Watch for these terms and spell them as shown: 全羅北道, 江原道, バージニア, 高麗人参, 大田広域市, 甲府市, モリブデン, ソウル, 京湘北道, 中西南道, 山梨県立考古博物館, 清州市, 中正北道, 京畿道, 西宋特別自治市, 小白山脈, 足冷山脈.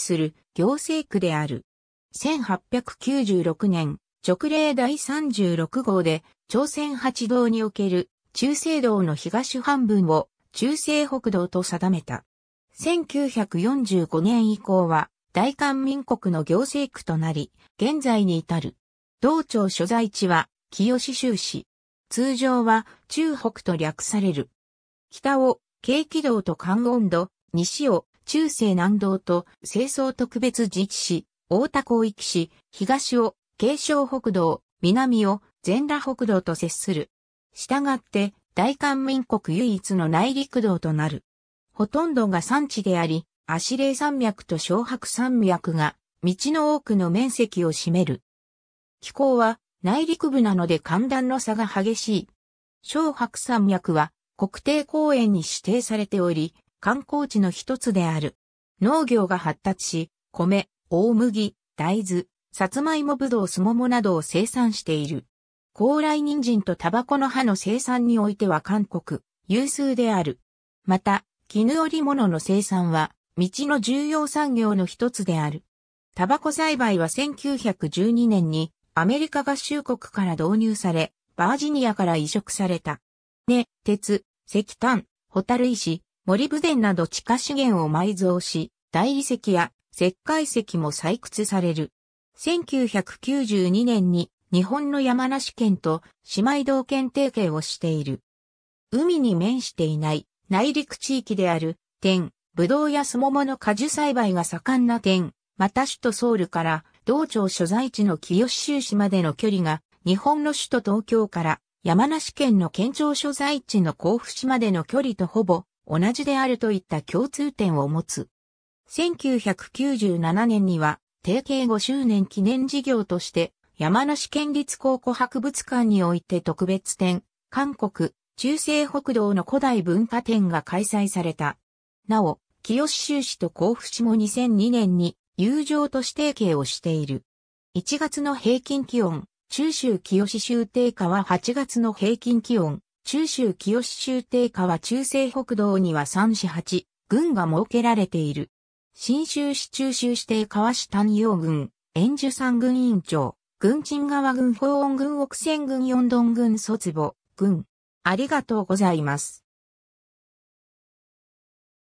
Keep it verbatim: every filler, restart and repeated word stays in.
する行政区である。せんはっぴゃくきゅうじゅうろくねん、勅令だいさんじゅうろくごうで、朝鮮八道における中正道の東半分を中正北道と定めた。せんきゅうひゃくよんじゅうごねん以降は、大韓民国の行政区となり、現在に至る。道庁所在地は、清州市。通常は、中北と略される。北を、京畿道と江原道、西を、中西南道と、西宋特別自治市、大田広域市、東を、京湘北道、南を、全羅北道と接する。したがって、大韓民国唯一の内陸道となる。ほとんどが山地であり、足冷山脈と小白山脈が、道の多くの面積を占める。気候は、内陸部なので寒暖の差が激しい。小白山脈は、国定公園に指定されており、観光地の一つである。農業が発達し、米、大麦、大豆、さつまいもぶどうすももなどを生産している。高麗人参とタバコの葉の生産においては韓国、有数である。また、絹織物の生産は、道の重要産業の一つである。タバコ栽培はせんきゅうひゃくじゅうにねんにアメリカ合衆国から導入され、バージニアから移植された。ね、鉄、石炭、ホタル石、森ブデンなど地下資源を埋蔵し、大理石や石灰石も採掘される。せんきゅうひゃくきゅうじゅうにねんに日本の山梨県と姉妹道県提携をしている。海に面していない内陸地域である点、ブドウやスモモの果樹栽培が盛んな点、また首都ソウルから道庁所在地の清州市までの距離が日本の首都東京から山梨県の県庁所在地の甲府市までの距離とほぼ同じであるといった共通点を持つ。せんきゅうひゃくきゅうじゅうななねんには提携ごしゅうねん記念事業として山梨県立考古博物館において特別展、韓国中正北道の古代文化展が開催された。なお、清州市と甲府市もにせんにねんに友情都市提携をしている。いちがつの平均気温、中州清州定価ははちがつの平均気温、中州清州定価は中正北道にはさん市はち、郡が設けられている。信州市中州市定価は市丹陽郡、延寿山郡院長、郡鎮川郡宝恩郡奥泉郡四丼郡卒母、郡。ありがとうございます。